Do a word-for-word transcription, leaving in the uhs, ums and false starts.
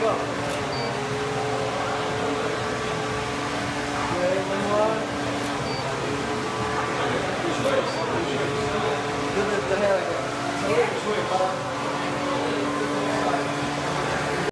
Good. Good. Good. Good. Good. Good.